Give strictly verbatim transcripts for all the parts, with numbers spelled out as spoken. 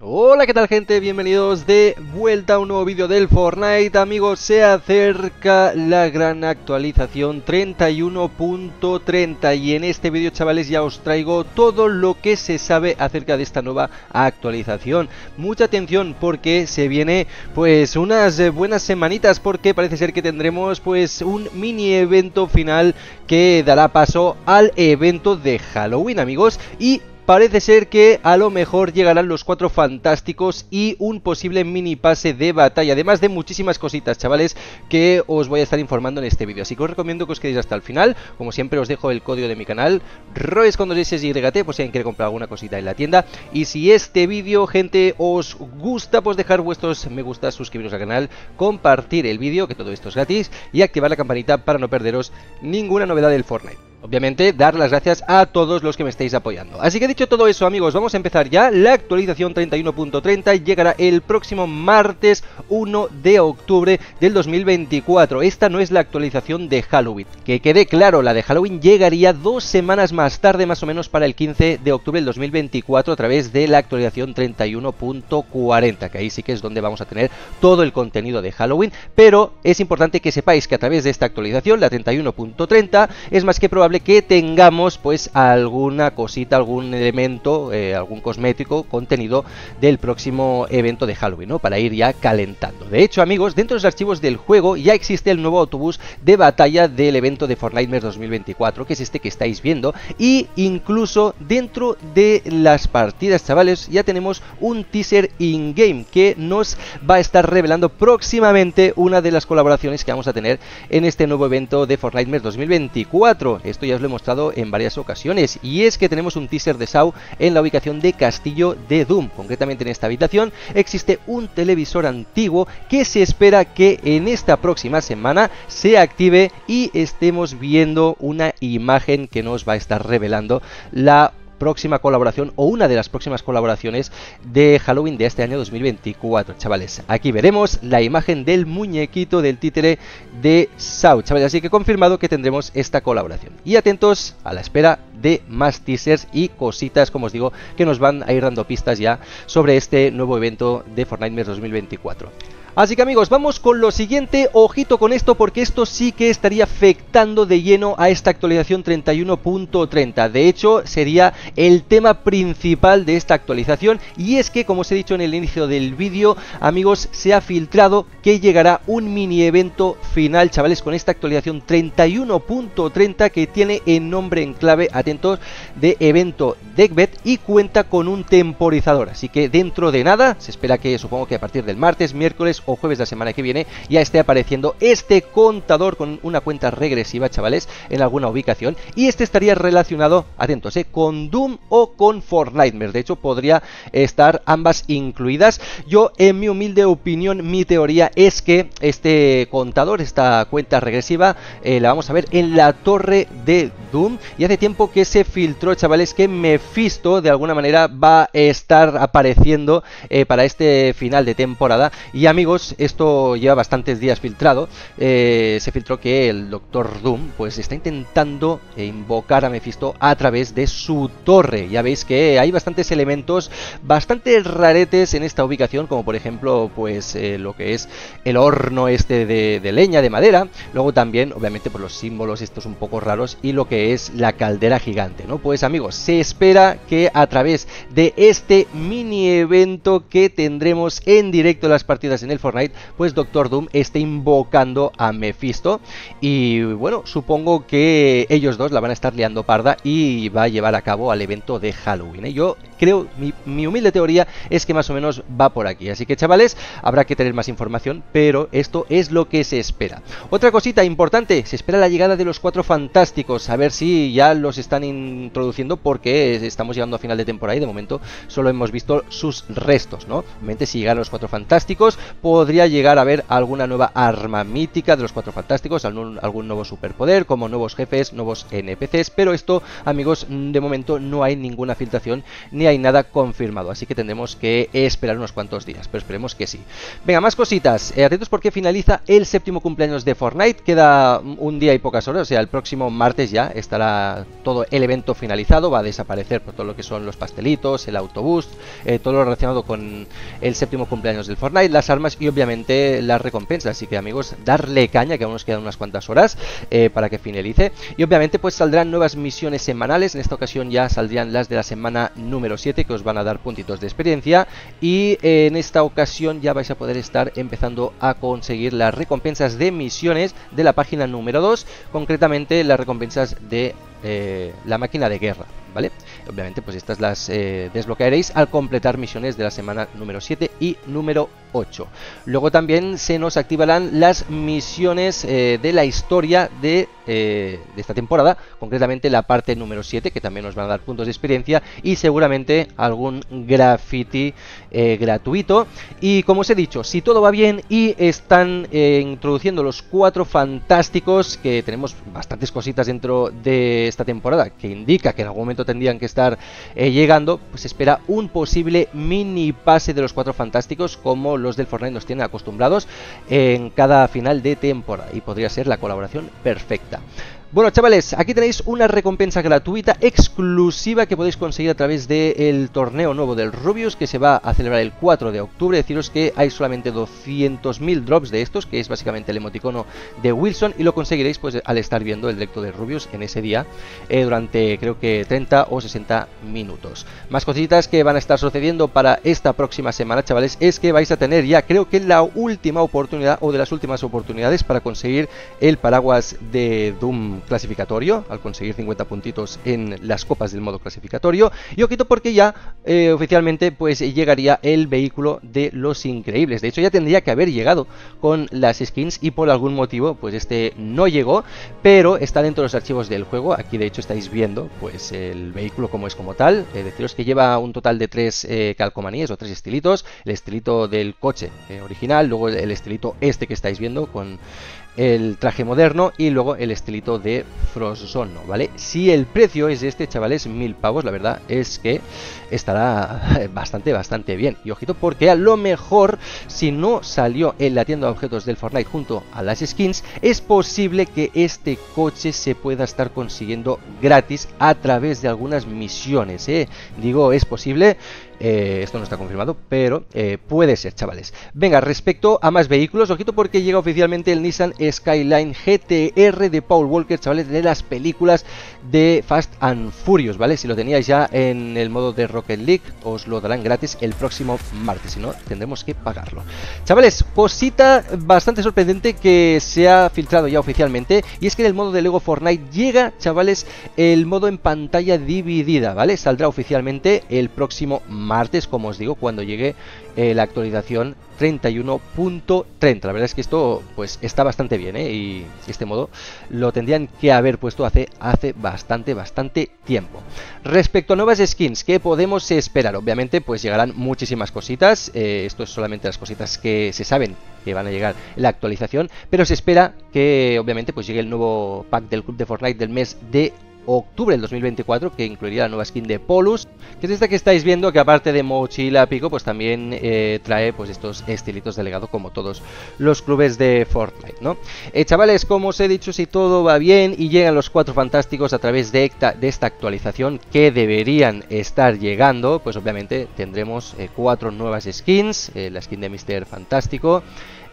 Hola, ¿qué tal, gente? Bienvenidos de vuelta a un nuevo vídeo del Fortnite. Amigos, se acerca la gran actualización treinta y uno punto treinta y en este vídeo, chavales, ya os traigo todo lo que se sabe acerca de esta nueva actualización. Mucha atención porque se viene pues unas buenas semanitas, porque parece ser que tendremos pues un mini evento final que dará paso al evento de Halloween, amigos, y parece ser que a lo mejor llegarán los Cuatro Fantásticos y un posible mini pase de batalla, además de muchísimas cositas, chavales, que os voy a estar informando en este vídeo. Así que os recomiendo que os quedéis hasta el final. Como siempre, os dejo el código de mi canal, Roessyt con dos ese y griega te, por si alguien quiere comprar alguna cosita en la tienda. Y si este vídeo, gente, os gusta, pues dejar vuestros me gusta, suscribiros al canal, compartir el vídeo, que todo esto es gratis, y activar la campanita para no perderos ninguna novedad del Fortnite. Obviamente, dar las gracias a todos los que me estáis apoyando. Así que dicho todo eso, amigos, vamos a empezar ya. La actualización treinta y uno punto treinta llegará el próximo martes uno de octubre del dos mil veinticuatro. Esta no es la actualización de Halloween. Que quede claro, la de Halloween llegaría dos semanas más tarde, más o menos para el quince de octubre del dos mil veinticuatro, a través de la actualización treinta y uno punto cuarenta, que ahí sí que es donde vamos a tener todo el contenido de Halloween. Pero es importante que sepáis que a través de esta actualización, la treinta y uno punto treinta, es más que probable que tengamos pues alguna cosita, algún elemento, eh, algún cosmético, contenido del próximo evento de Halloween, ¿no? Para ir ya calentando. De hecho, amigos, dentro de los archivos del juego ya existe el nuevo autobús de batalla del evento de Fortnitemares dos mil veinticuatro, que es este que estáis viendo, y incluso dentro de las partidas, chavales, ya tenemos un teaser in-game que nos va a estar revelando próximamente una de las colaboraciones que vamos a tener en este nuevo evento de Fortnitemares dos mil veinticuatro. Esto ya os lo he mostrado en varias ocasiones, y es que tenemos un teaser de Saw en la ubicación de Castillo de Doom. Concretamente en esta habitación existe un televisor antiguo que se espera que en esta próxima semana se active y estemos viendo una imagen que nos va a estar revelando la próxima colaboración, o una de las próximas colaboraciones de Halloween de este año dos mil veinticuatro, chavales. Aquí veremos la imagen del muñequito, del títere de Saw, chavales. Así que confirmado que tendremos esta colaboración, y atentos a la espera de más teasers y cositas, como os digo, que nos van a ir dando pistas ya sobre este nuevo evento de Fortnitemares dos mil veinticuatro. Así que, amigos, vamos con lo siguiente. Ojito con esto, porque esto sí que estaría afectando de lleno a esta actualización treinta y uno punto treinta. De hecho, sería el tema principal de esta actualización, y es que, como os he dicho en el inicio del vídeo, amigos, se ha filtrado que llegará un mini evento final, chavales, con esta actualización treinta y uno punto treinta, que tiene el nombre en clave, atentos, de evento Deckbet, y cuenta con un temporizador. Así que dentro de nada, se espera que, supongo que a partir del martes, miércoles o jueves de la semana que viene, ya esté apareciendo este contador con una cuenta regresiva, chavales, en alguna ubicación, y este estaría relacionado, atentos, eh, con Doom o con Fortnitemares. De hecho, podría estar ambas incluidas. Yo, en mi humilde opinión, mi teoría es que este contador, esta cuenta regresiva, eh, la vamos a ver en la torre de Doom, y hace tiempo que se filtró, chavales, que Mephisto de alguna manera va a estar apareciendo eh, para este final de temporada. Y amigos, esto lleva bastantes días filtrado. Eh, se filtró que el Doctor Doom pues está intentando invocar a Mephisto a través de su torre. Ya veis que hay bastantes elementos, bastantes raretes en esta ubicación, como por ejemplo pues eh, lo que es el horno este de, de leña, de madera. Luego también, obviamente, por los símbolos estos un poco raros, y lo que es la caldera gigante, ¿no? Pues, amigos, se espera que a través de este mini evento que tendremos en directo las partidas en el Fortnite, pues Doctor Doom esté invocando a Mephisto, y bueno, supongo que ellos dos la van a estar liando parda y va a llevar a cabo al evento de Halloween, ¿eh? Yo creo, mi, mi humilde teoría es que más o menos va por aquí. Así que, chavales, habrá que tener más información, pero esto es lo que se espera. Otra cosita importante, se espera la llegada de los Cuatro Fantásticos, a ver si ya los están introduciendo, porque estamos llegando a final de temporada y de momento solo hemos visto sus restos, ¿no? Obviamente, si llegan los Cuatro Fantásticos, pues podría llegar a ver alguna nueva arma mítica de los Cuatro Fantásticos, algún, algún nuevo superpoder, como nuevos jefes, nuevos N P Cs, pero esto, amigos, de momento no hay ninguna filtración ni hay nada confirmado, así que tendremos que esperar unos cuantos días, pero esperemos que sí. Venga, más cositas, eh, atentos porque finaliza el séptimo cumpleaños de Fortnite, queda un día y pocas horas, o sea, el próximo martes ya estará todo el evento finalizado, va a desaparecer por todo lo que son los pastelitos, el autobús, eh, todo lo relacionado con el séptimo cumpleaños del Fortnite, las armas y obviamente las recompensas, así que amigos, darle caña que aún nos quedan unas cuantas horas eh, para que finalice, y obviamente pues saldrán nuevas misiones semanales, en esta ocasión ya saldrían las de la semana número siete que os van a dar puntitos de experiencia y eh, en esta ocasión ya vais a poder estar empezando a conseguir las recompensas de misiones de la página número dos, concretamente las recompensas de eh, la máquina de guerra, ¿vale? Obviamente pues estas las eh, desbloquearéis al completar misiones de la semana número siete y número ocho. Luego también se nos activarán las misiones eh, de la historia de, eh, de esta temporada, concretamente la parte número siete, que también nos van a dar puntos de experiencia y seguramente algún graffiti eh, gratuito. Y como os he dicho, si todo va bien y están eh, introduciendo los Cuatro Fantásticos, que tenemos bastantes cositas dentro de esta temporada, que indica que en algún momento tendrían que estar eh, llegando, pues espera un posible mini pase de los Cuatro Fantásticos como los del Fortnite nos tienen acostumbrados en cada final de temporada y podría ser la colaboración perfecta. Bueno, chavales, aquí tenéis una recompensa gratuita exclusiva que podéis conseguir a través del torneo nuevo del Rubius que se va a celebrar el cuatro de octubre. Deciros que hay solamente doscientos mil drops de estos, que es básicamente el emoticono de Wilson, y lo conseguiréis pues al estar viendo el directo de Rubius en ese día eh, durante creo que treinta o sesenta minutos. Más cositas que van a estar sucediendo para esta próxima semana, chavales, es que vais a tener ya creo que la última oportunidad o de las últimas oportunidades para conseguir el paraguas de Doom clasificatorio, al conseguir cincuenta puntitos en las copas del modo clasificatorio, y ojito porque ya eh, oficialmente pues llegaría el vehículo de los Increíbles, de hecho ya tendría que haber llegado con las skins y por algún motivo pues este no llegó, pero está dentro de los archivos del juego. Aquí de hecho estáis viendo pues el vehículo como es como tal, eh, deciros que lleva un total de tres eh, calcomanías o tres estilitos, el estilito del coche eh, original, luego el estilito este que estáis viendo con el traje moderno y luego el estilito de Frozone, ¿vale? Si el precio es este, chavales, mil pavos, la verdad es que estará bastante, bastante bien. Y ojito, porque a lo mejor, si no salió en la tienda de objetos del Fortnite junto a las skins, es posible que este coche se pueda estar consiguiendo gratis a través de algunas misiones, ¿eh? Digo, es posible. Eh, esto no está confirmado, pero eh, puede ser, chavales. Venga, respecto a más vehículos, ojito porque llega oficialmente el Nissan Skyline G T R de Paul Walker, chavales, de las películas de Fast and Furious, ¿vale? Si lo teníais ya en el modo de Rocket League, os lo darán gratis el próximo martes, si no, tendremos que pagarlo. Chavales, cosita bastante sorprendente que se ha filtrado ya oficialmente, y es que en el modo de Lego Fortnite llega, chavales, el modo en pantalla dividida, ¿vale? Saldrá oficialmente el próximo martes. Martes, como os digo, cuando llegue eh, la actualización treinta y uno punto treinta. La verdad es que esto pues está bastante bien, ¿eh? Y este modo lo tendrían que haber puesto hace, hace bastante, bastante tiempo. Respecto a nuevas skins, ¿qué podemos esperar? Obviamente pues llegarán muchísimas cositas, eh, esto es solamente las cositas que se saben que van a llegar en la actualización, pero se espera que obviamente pues llegue el nuevo pack del club de Fortnite del mes de octubre del dos mil veinticuatro, que incluiría la nueva skin de Polus, que es esta que estáis viendo, que aparte de mochila pico pues también eh, trae pues estos estilitos de legado como todos los clubes de Fortnite, ¿no? Eh, chavales, como os he dicho, si todo va bien y llegan los Cuatro Fantásticos a través de, esta, de esta actualización que deberían estar llegando, pues obviamente tendremos eh, cuatro nuevas skins, eh, la skin de Mister Fantástico,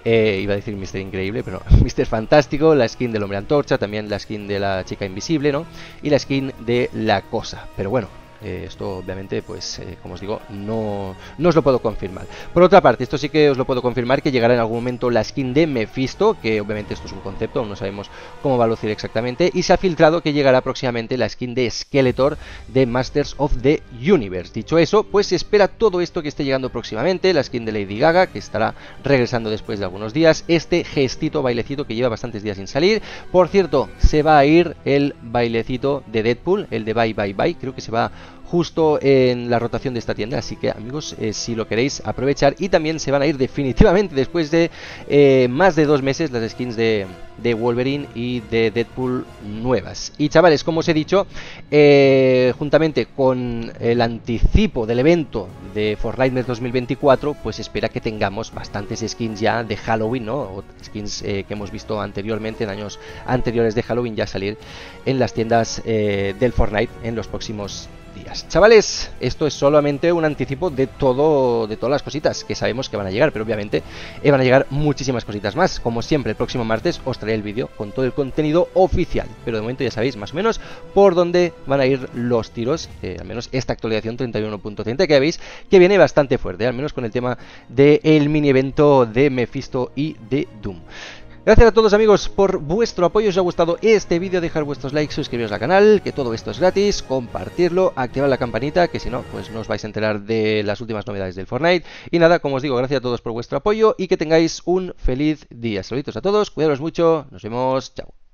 Eh, iba a decir Mister Increíble, pero no, Mister Fantástico, la skin del Hombre Antorcha, también la skin de la Chica Invisible, ¿no? Y la skin de La Cosa, pero bueno. Eh, esto obviamente, pues, eh, como os digo, no, no os lo puedo confirmar. Por otra parte, esto sí que os lo puedo confirmar, que llegará en algún momento la skin de Mephisto, que obviamente esto es un concepto, aún no sabemos cómo va a lucir exactamente, y se ha filtrado que llegará próximamente la skin de Skeletor de Masters of the Universe. Dicho eso, pues se espera todo esto que esté llegando próximamente, la skin de Lady Gaga, que estará regresando después de algunos días, este gestito, bailecito, que lleva bastantes días sin salir. Por cierto, se va a ir el bailecito de Deadpool, el de Bye Bye Bye, creo que se va a justo en la rotación de esta tienda. Así que amigos, eh, si lo queréis aprovechar. Y también se van a ir definitivamente después de eh, más de dos meses las skins de, de Wolverine y de Deadpool nuevas. Y chavales, como os he dicho, eh, juntamente con el anticipo del evento de Fortnite dos mil veinticuatro, pues espera que tengamos bastantes skins ya de Halloween, ¿no? O skins eh, que hemos visto anteriormente en años anteriores de Halloween ya salir en las tiendas eh, del Fortnite en los próximos días. Chavales, esto es solamente un anticipo de todo, de todas las cositas que sabemos que van a llegar, pero obviamente eh, van a llegar muchísimas cositas más. Como siempre, el próximo martes os traeré el vídeo con todo el contenido oficial, pero de momento ya sabéis más o menos por dónde van a ir los tiros, eh, al menos esta actualización treinta y uno punto treinta que veis que viene bastante fuerte, eh, al menos con el tema del mini evento de Mephisto y de Doom. Gracias a todos amigos por vuestro apoyo, si os ha gustado este vídeo dejar vuestros likes, suscribiros al canal, que todo esto es gratis, compartirlo, activar la campanita, que si no, pues no os vais a enterar de las últimas novedades del Fortnite. Y nada, como os digo, gracias a todos por vuestro apoyo y que tengáis un feliz día. Saluditos a todos, cuidaros mucho, nos vemos, chao.